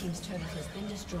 Team's turret has been destroyed.